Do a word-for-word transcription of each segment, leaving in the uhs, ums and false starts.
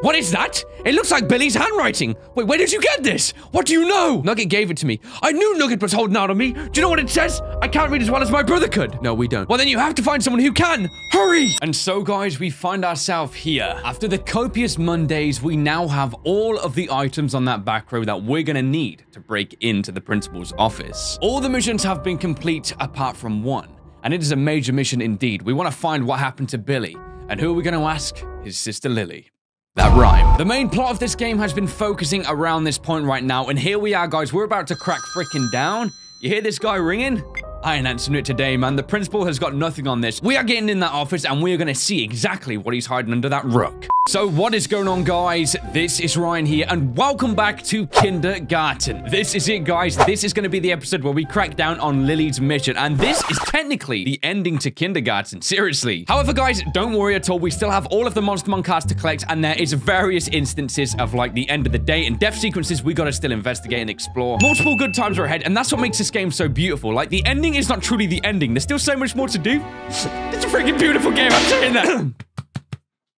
What is that? It looks like Billy's handwriting. Wait, where did you get this? What do you know? Nugget gave it to me. I knew Nugget was holding out on me. Do you know what it says? I can't read as well as my brother could. No, we don't. Well, then you have to find someone who can. Hurry! And so, guys, we find ourselves here. After the copious Mondays, we now have all of the items on that back row that we're gonna need to break into the principal's office. All the missions have been complete apart from one, and it is a major mission indeed. We want to find what happened to Billy, and who are we going to ask? His sister Lily. That rhyme. The main plot of this game has been focusing around this point right now, and here we are, guys. We're about to crack frickin' down. You hear this guy ringing? I ain't answering it today, man. The principal has got nothing on this. We are getting in that office, and we're gonna see exactly what he's hiding under that rock. So what is going on, guys? This is Ryan here, and welcome back to Kindergarten. This is it, guys. This is going to be the episode where we crack down on Lily's mission, and this is technically the ending to Kindergarten, seriously. However, guys, don't worry at all. We still have all of the Monstermon cards to collect, and there is various instances of, like, the end of the day and death sequences we got to still investigate and explore. Multiple good times are ahead, and that's what makes this game so beautiful. Like, the ending is not truly the ending. There's still so much more to do. It's a freaking beautiful game, I'm saying that.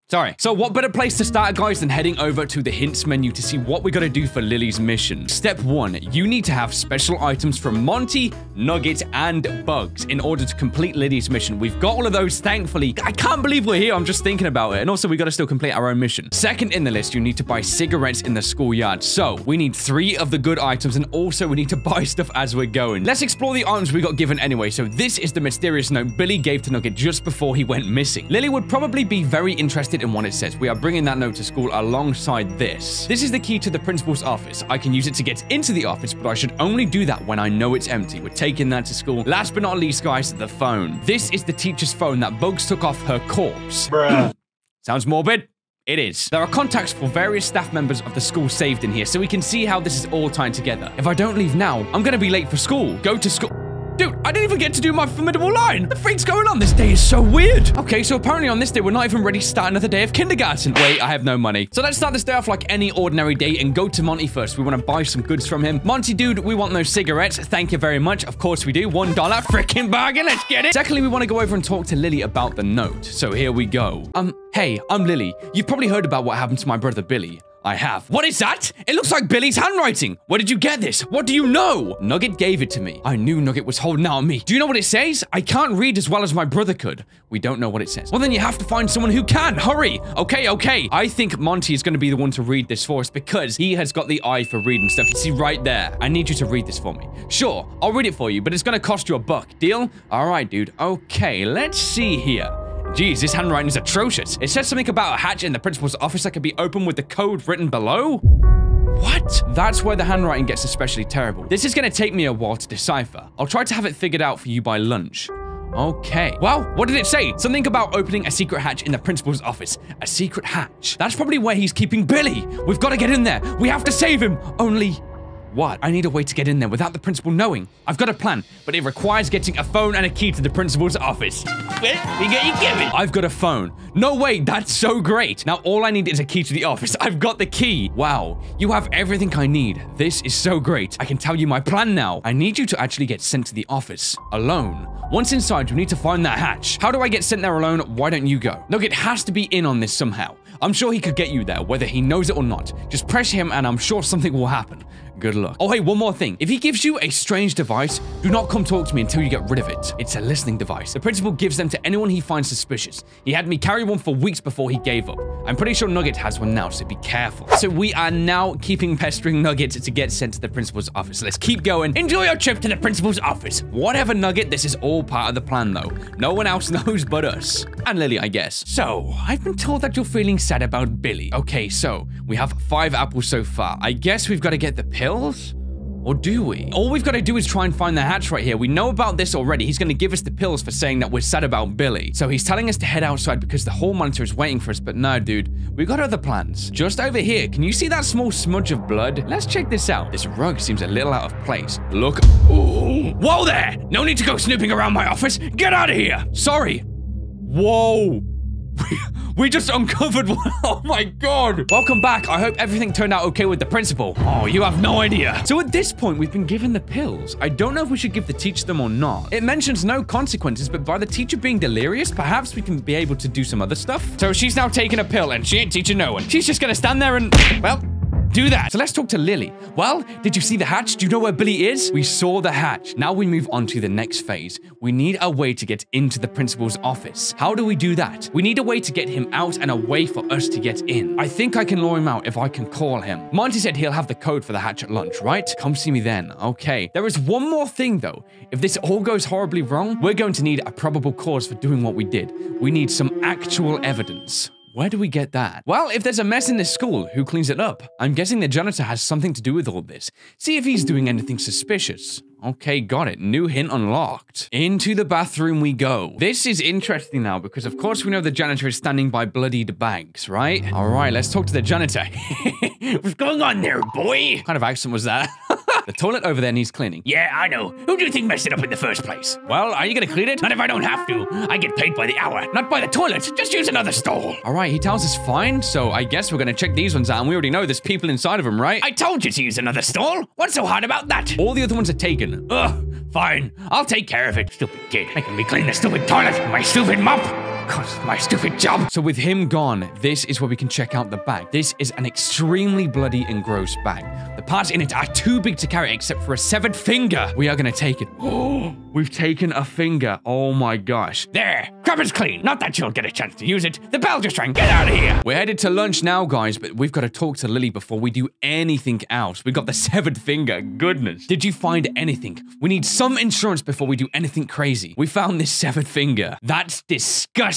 Sorry. So what better place to start, guys, than heading over to the hints menu to see what we gotta do for Lily's mission. Step one, you need to have special items from Monty, Nugget, and Bugs in order to complete Lily's mission. We've got all of those, thankfully. I can't believe we're here. I'm just thinking about it. And also, we gotta still complete our own mission. Second in the list, you need to buy cigarettes in the schoolyard. So we need three of the good items, and also we need to buy stuff as we're going. Let's explore the items we got given anyway. So this is the mysterious note Billy gave to Nugget just before he went missing. Lily would probably be very interested and what it says. We are bringing that note to school alongside this. This is the key to the principal's office. I can use it to get into the office, but I should only do that when I know it's empty. We're taking that to school. Last but not least, guys, the phone. This is the teacher's phone that Bugs took off her corpse. Bruh. Sounds morbid. It is. There are contacts for various staff members of the school saved in here, so we can see how this is all tied together. If I don't leave now, I'm gonna be late for school. Go to school. Dude, I didn't even get to do my formidable line. The freak's going on? This day is so weird. Okay, so apparently on this day, we're not even ready to start another day of kindergarten. Wait, I have no money. So let's start this day off like any ordinary day and go to Monty first. We want to buy some goods from him. Monty, dude, we want those cigarettes. Thank you very much. Of course we do. One dollar freaking bargain. Let's get it. Secondly, we want to go over and talk to Lily about the note. So here we go. Um, hey, I'm Lily. You've probably heard about what happened to my brother, Billy. I have. What is that? It looks like Billy's handwriting. Where did you get this? What do you know? Nugget gave it to me. I knew Nugget was holding out on me. Do you know what it says? I can't read as well as my brother could. We don't know what it says. Well, then you have to find someone who can. Hurry. Okay, okay. I think Monty is going to be the one to read this for us because he has got the eye for reading stuff. You see right there. I need you to read this for me. Sure, I'll read it for you, but it's going to cost you a buck. Deal? All right, dude. Okay, let's see here. Jeez, this handwriting is atrocious. It says something about a hatch in the principal's office that can be opened with the code written below. What? That's where the handwriting gets especially terrible. This is going to take me a while to decipher. I'll try to have it figured out for you by lunch. Okay. Well, what did it say? Something about opening a secret hatch in the principal's office. A secret hatch. That's probably where he's keeping Billy. We've got to get in there. We have to save him. Only... what? I need a way to get in there without the principal knowing. I've got a plan, but it requires getting a phone and a key to the principal's office. Well, we got you covered. I've got a phone. No way, that's so great. Now all I need is a key to the office. I've got the key. Wow, you have everything I need. This is so great. I can tell you my plan now. I need you to actually get sent to the office alone. Once inside, you need to find that hatch. How do I get sent there alone? Why don't you go? Nugget has to be in on this somehow. I'm sure he could get you there, whether he knows it or not. Just press him and I'm sure something will happen. Good luck. Oh, hey, one more thing. If he gives you a strange device, do not come talk to me until you get rid of it. It's a listening device. The principal gives them to anyone he finds suspicious. He had me carry one for weeks before he gave up. I'm pretty sure Nugget has one now, so be careful. So we are now keeping pestering Nugget to get sent to the principal's office. Let's keep going. Enjoy your trip to the principal's office. Whatever, Nugget, this is all part of the plan, though. No one else knows but us. And Lily, I guess. So, I've been told that you're feeling sad about Billy. Okay, so we have five apples so far. I guess we've got to get the pill. Pills? Or do we? All we've got to do is try and find the hatch right here. We know about this already. He's going to give us the pills for saying that we're sad about Billy. So he's telling us to head outside because the hall monitor is waiting for us. But no, dude, we've got other plans. Just over here, can you see that small smudge of blood? Let's check this out. This rug seems a little out of place. Look. Ooh. Whoa there! No need to go snooping around my office. Get out of here! Sorry. Whoa. We, we just uncovered one. Oh my god. Welcome back. I hope everything turned out okay with the principal. Oh, you have no idea. So at this point, we've been given the pills. I don't know if we should give the teacher them or not. It mentions no consequences, but by the teacher being delirious, perhaps we can be able to do some other stuff. So she's now taking a pill and she ain't teaching no one. She's just gonna stand there and, well, do that. So let's talk to Lily. Well, did you see the hatch? Do you know where Billy is? We saw the hatch. Now we move on to the next phase. We need a way to get into the principal's office. How do we do that? We need a way to get him out and a way for us to get in. I think I can lure him out if I can call him. Monty said he'll have the code for the hatch at lunch, right? Come see me then. Okay. There is one more thing though. If this all goes horribly wrong, we're going to need a probable cause for doing what we did. We need some actual evidence. Where do we get that? Well, if there's a mess in this school, who cleans it up? I'm guessing the janitor has something to do with all this. See if he's doing anything suspicious. Okay, got it. New hint unlocked. Into the bathroom we go. This is interesting now because, of course, we know the janitor is standing by bloodied bags, right? All right, let's talk to the janitor. What's going on there, boy? What kind of accent was that? The toilet over there needs cleaning. Yeah, I know. Who do you think messed it up in the first place? Well, are you gonna clean it? Not if I don't have to. I get paid by the hour, not by the toilet. Just use another stall. All right, he tells us fine, so I guess we're gonna check these ones out, and we already know there's people inside of them, right? I told you to use another stall. What's so hard about that? All the other ones are taken. Ugh, fine. I'll take care of it. Stupid kid. Making me clean the stupid toilet with my stupid mop. Because my stupid job. So with him gone, this is where we can check out the bag. This is an extremely bloody and gross bag. The parts in it are too big to carry except for a severed finger. We are going to take it. Oh, we've taken a finger. Oh my gosh. There, crap is clean. Not that you'll get a chance to use it. The bell just rang. Get out of here. We're headed to lunch now, guys, but we've got to talk to Lily before we do anything else. We got the severed finger. Goodness. Did you find anything? We need some insurance before we do anything crazy. We found this severed finger. That's disgusting.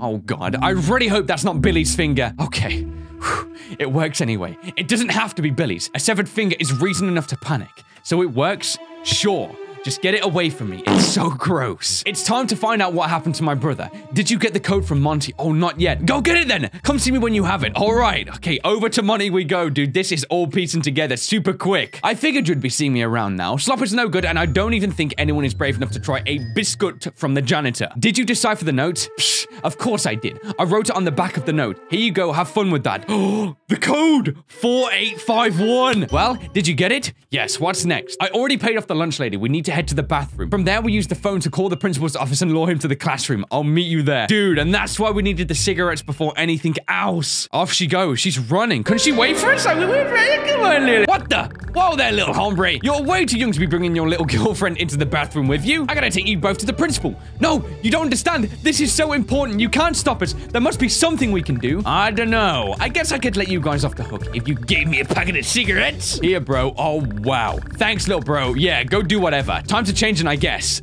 Oh god, I really hope that's not Billy's finger. Okay, whew. It works anyway. It doesn't have to be Billy's. A severed finger is reason enough to panic. So it works? Sure. Just get it away from me. It's so gross. It's time to find out what happened to my brother. Did you get the code from Monty? Oh, not yet. Go get it then. Come see me when you have it. All right. Okay, over to Monty we go, dude. This is all piecing together super quick. I figured you'd be seeing me around now. Slop is no good, and I don't even think anyone is brave enough to try a biscuit from the janitor. Did you decipher the note? Psh, of course I did. I wrote it on the back of the note. Here you go. Have fun with that. Oh, the code four eight five one. Well, did you get it? Yes. What's next? I already paid off the lunch lady. We need to head to the bathroom. From there, we use the phone to call the principal's office and lure him to the classroom. I'll meet you there. Dude, and that's why we needed the cigarettes before anything else. Off she goes. She's running. Couldn't she wait for us? Come on, Lily. What the? Whoa there, little hombre. You're way too young to be bringing your little girlfriend into the bathroom with you. I gotta take you both to the principal. No, you don't understand. This is so important. You can't stop us. There must be something we can do. I don't know. I guess I could let you guys off the hook if you gave me a packet of cigarettes. Here, bro. Oh, wow. Thanks, little bro. Yeah, go do whatever. Time to change in, I guess.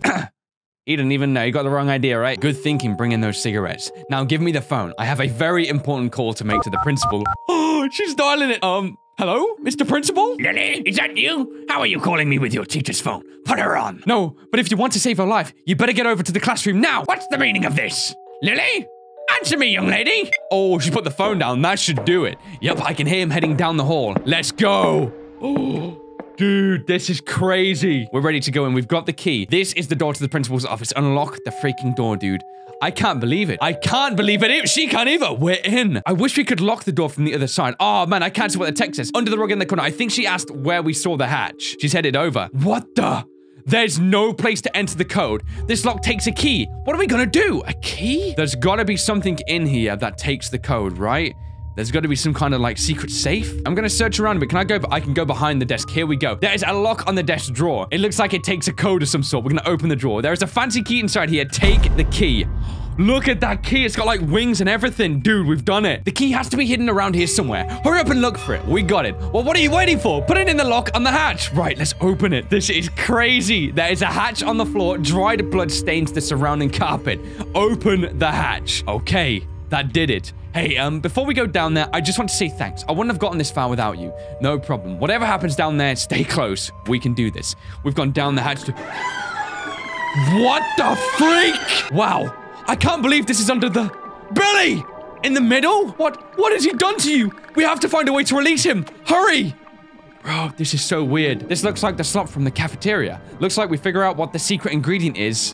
He didn't even know. You got the wrong idea, right? Good thinking, bringing those cigarettes. Now give me the phone. I have a very important call to make to the principal. Oh, she's dialing it. Um, hello, Mister Principal? Lily, is that you? How are you calling me with your teacher's phone? Put her on. No, but if you want to save her life, you better get over to the classroom now. What's the meaning of this? Lily? Answer me, young lady. Oh, she put the phone down. That should do it. Yep, I can hear him heading down the hall. Let's go. Oh. Dude, this is crazy. We're ready to go in. We've got the key. This is the door to the principal's office. Unlock the freaking door, dude. I can't believe it. I can't believe it. She can't either. We're in. I wish we could lock the door from the other side. Oh, man, I can't see what the text is. Under the rug in the corner. I think she asked where we saw the hatch. She's headed over. What the? There's no place to enter the code. This lock takes a key. What are we gonna do? A key? There's gotta be something in here that takes the code, right? There's got to be some kind of, like, secret safe. I'm going to search around, but can I go? I can go behind the desk. Here we go. There is a lock on the desk drawer. It looks like it takes a code of some sort. We're going to open the drawer. There is a fancy key inside here. Take the key. Look at that key. It's got, like, wings and everything. Dude, we've done it. The key has to be hidden around here somewhere. Hurry up and look for it. We got it. Well, what are you waiting for? Put it in the lock on the hatch. Right, let's open it. This is crazy. There is a hatch on the floor. Dried blood stains the surrounding carpet. Open the hatch. Okay, that did it. Hey, um, before we go down there, I just want to say thanks. I wouldn't have gotten this far without you. No problem. Whatever happens down there, stay close. We can do this. We've gone down the hatch to... What the freak? Wow. I can't believe this is under the... Billy! In the middle? What? What has he done to you? We have to find a way to release him. Hurry! Bro, this is so weird. This looks like the slop from the cafeteria. Looks like we figure out what the secret ingredient is.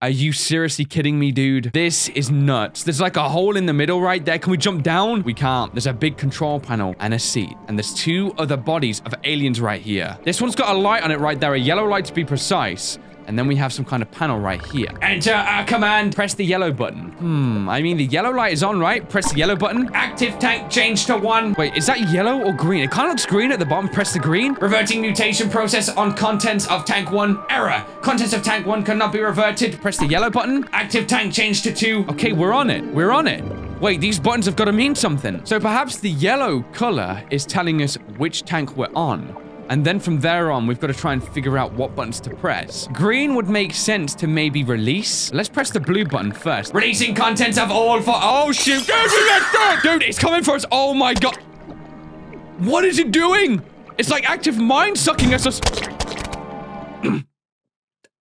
Are you seriously kidding me, dude? This is nuts. There's like a hole in the middle right there. Can we jump down? We can't. There's a big control panel and a seat. And there's two other bodies of aliens right here. This one's got a light on it right there, a yellow light to be precise. And then we have some kind of panel right here. Enter our command. Press the yellow button. Hmm, I mean, the yellow light is on, right? Press the yellow button. Active tank change to one. Wait, is that yellow or green? It kind of looks green at the bottom. Press the green. Reverting mutation process on contents of tank one. Error. Contents of tank one cannot be reverted. Press the yellow button. Active tank change to two. Okay, we're on it. We're on it. Wait, these buttons have got to mean something. So perhaps the yellow color is telling us which tank we're on. And then from there on, we've got to try and figure out what buttons to press. Green would make sense to maybe release. Let's press the blue button first. Releasing contents of all for- Oh, shoot. Dude, it's coming for us. Oh, my God. What is it doing? It's like active mind sucking us.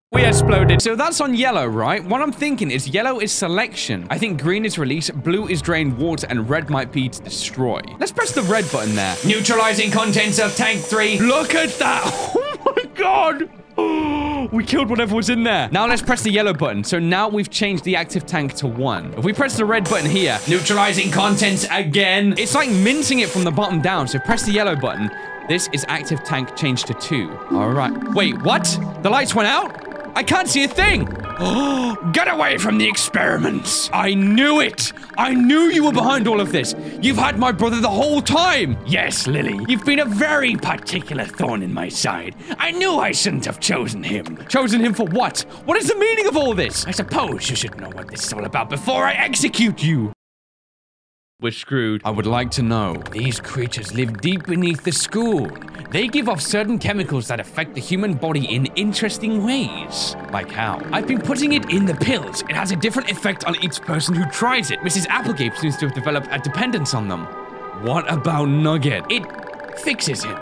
We exploded. So that's on yellow, right? What I'm thinking is yellow is selection. I think green is release, blue is drain water, and red might be to destroy. Let's press the red button there. Neutralizing contents of tank three. Look at that. Oh my God. Oh, we killed whatever was in there. Now let's press the yellow button. So now we've changed the active tank to one. If we press the red button here, neutralizing contents again. It's like mincing it from the bottom down. So press the yellow button. This is active tank changed to two. All right. Wait, what? The lights went out? I can't see a thing. Oh, get away from the experiments. I knew it. I knew you were behind all of this. You've had my brother the whole time. Yes, Lily. You've been a very particular thorn in my side. I knew I shouldn't have chosen him. Chosen him for what? What is the meaning of all this? I suppose you should know what this is all about before I execute you. We're screwed. I would like to know. These creatures live deep beneath the school. They give off certain chemicals that affect the human body in interesting ways. Like how? I've been putting it in the pills. It has a different effect on each person who tries it. Missus Applegate seems to have developed a dependence on them. What about Nugget? It fixes him.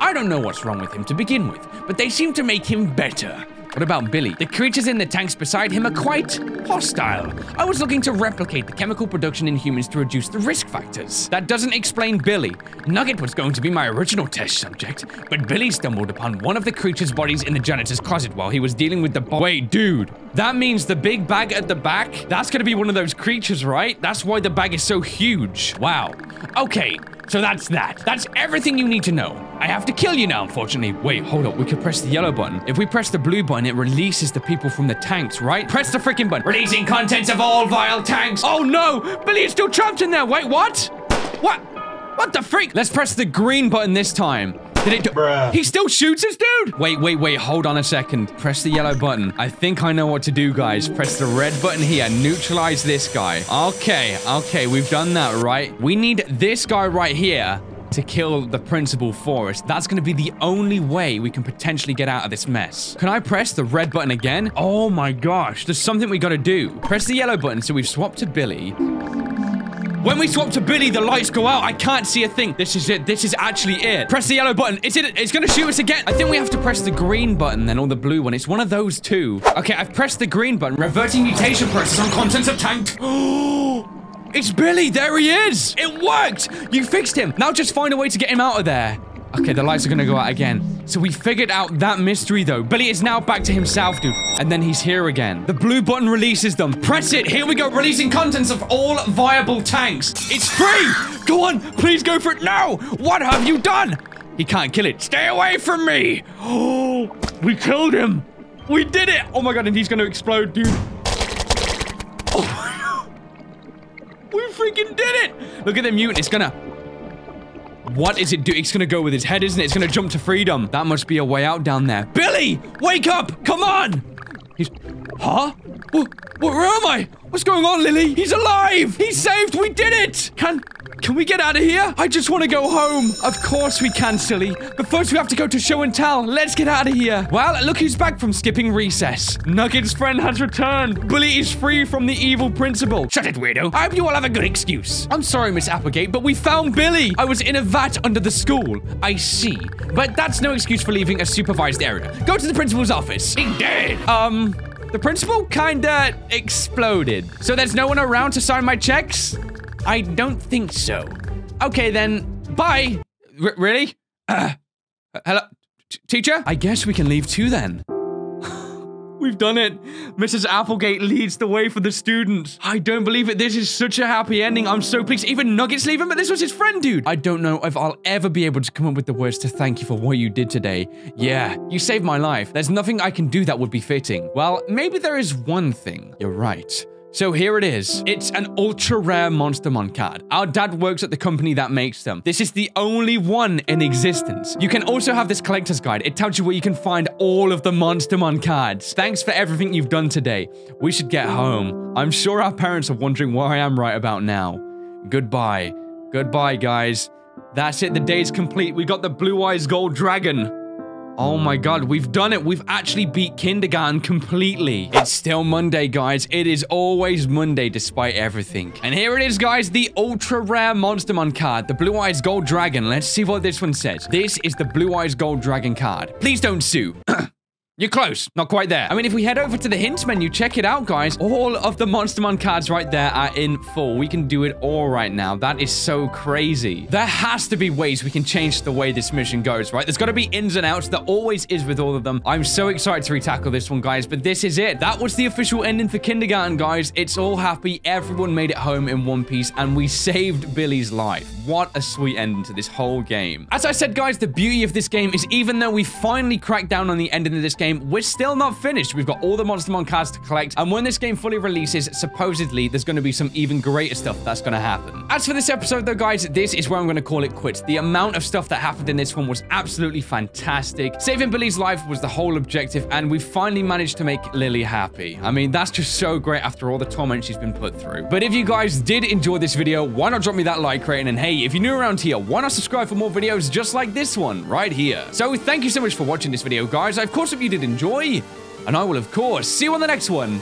I don't know what's wrong with him to begin with, but they seem to make him better. What about Billy? The creatures in the tanks beside him are quite hostile. I was looking to replicate the chemical production in humans to reduce the risk factors. That doesn't explain Billy. Nugget was going to be my original test subject, but Billy stumbled upon one of the creature's bodies in the janitor's closet while he was dealing with the bo- Wait, dude. That means the big bag at the back? That's gonna be one of those creatures, right? That's why the bag is so huge. Wow. Okay. So that's that. That's everything you need to know. I have to kill you now, unfortunately. Wait, hold up. We could press the yellow button. If we press the blue button, it releases the people from the tanks, right? Press the freaking button. Releasing contents of all vile tanks. Oh, no. Billy is still trapped in there. Wait, what? What? What the freak? Let's press the green button this time. Did it do- Bruh. He still shoots us, dude? Wait, wait, wait. Hold on a second. Press the yellow button. I think I know what to do, guys. Press the red button here. Neutralize this guy. Okay. Okay. We've done that, right? We need this guy right here to kill the principal for us. That's going to be the only way we can potentially get out of this mess. Can I press the red button again? Oh, my gosh. There's something we got to do. Press the yellow button. So we've swapped to Billy. When we swap to Billy, the lights go out. I can't see a thing. This is it. This is actually it. Press the yellow button. Is it? It's going to shoot us again. I think we have to press the green button then, or the blue one. It's one of those two. Okay, I've pressed the green button. Reverting mutation process on contents of tank. Oh, it's Billy. There he is. It worked. You fixed him. Now just find a way to get him out of there. Okay, the lights are going to go out again. So we figured out that mystery, though. Billy is now back to himself, dude. And then he's here again. The blue button releases them. Press it. Here we go. Releasing contents of all viable tanks. It's free. Go on. Please go for it now. What have you done? He can't kill it. Stay away from me. Oh, we killed him. We did it. Oh, my God. And he's going to explode, dude. Oh, my God. We freaking did it. Look at the mutant. It's going to... What is it doing? It's going to go with his head, isn't it? It's going to jump to freedom. That must be a way out down there. Billy, wake up. Come on. He's... Huh? Where, where am I? What's going on, Lily? He's alive. He's saved. We did it. Can... Can we get out of here? I just want to go home. Of course we can, silly. But first we have to go to show and tell. Let's get out of here. Well, look who's back from skipping recess. Nugget's friend has returned. Billy is free from the evil principal. Shut it, weirdo. I hope you all have a good excuse. I'm sorry, Miss Applegate, but we found Billy. I was in a vat under the school. I see. But that's no excuse for leaving a supervised area. Go to the principal's office. He did. Um, the principal kinda exploded. So there's no one around to sign my checks? I don't think so. Okay, then. Bye. R- really? Uh, hello? T- teacher? I guess we can leave too, then. We've done it. Missus Applegate leads the way for the students. I don't believe it. This is such a happy ending. I'm so pleased. Even Nuggets leaving, but this was his friend, dude. I don't know if I'll ever be able to come up with the words to thank you for what you did today. Yeah, you saved my life. There's nothing I can do that would be fitting. Well, maybe there is one thing. You're right. So here it is. It's an ultra-rare Monstermon card. Our dad works at the company that makes them. This is the only one in existence. You can also have this collector's guide. It tells you where you can find all of the Monstermon cards. Thanks for everything you've done today. We should get home. I'm sure our parents are wondering where I am right about now. Goodbye. Goodbye, guys. That's it. The day's complete. We got the Blue-Eyes Gold Dragon. Oh my god, we've done it. We've actually beat Kindergarten completely. It's still Monday, guys. It is always Monday despite everything. And here it is, guys. The ultra-rare Monstermon card. The Blue-Eyes Gold Dragon. Let's see what this one says. This is the Blue-Eyes Gold Dragon card. Please don't sue. You're close. Not quite there. I mean, if we head over to the hints menu, check it out, guys. All of the Monstermon cards right there are in full. We can do it all right now. That is so crazy. There has to be ways we can change the way this mission goes, right? There's got to be ins and outs. There always is with all of them. I'm so excited to retackle this one, guys, but this is it. That was the official ending for Kindergarten, guys. It's all happy. Everyone made it home in one piece, and we saved Billy's life. What a sweet ending to this whole game. As I said, guys, the beauty of this game is even though we finally cracked down on the ending of this game, we're still not finished. We've got all the Monstermon cards to collect, and when this game fully releases, supposedly there's going to be some even greater stuff that's going to happen. As for this episode, though, guys, this is where I'm going to call it quits. The amount of stuff that happened in this one was absolutely fantastic. Saving Billy's life was the whole objective, and we finally managed to make Lily happy. I mean, that's just so great after all the torment she's been put through. But if you guys did enjoy this video, why not drop me that like rating? And hey, if you're new around here, why not subscribe for more videos just like this one right here? So thank you so much for watching this video, guys. I, of course, hope you did enjoy, and I will, of course, see you on the next one.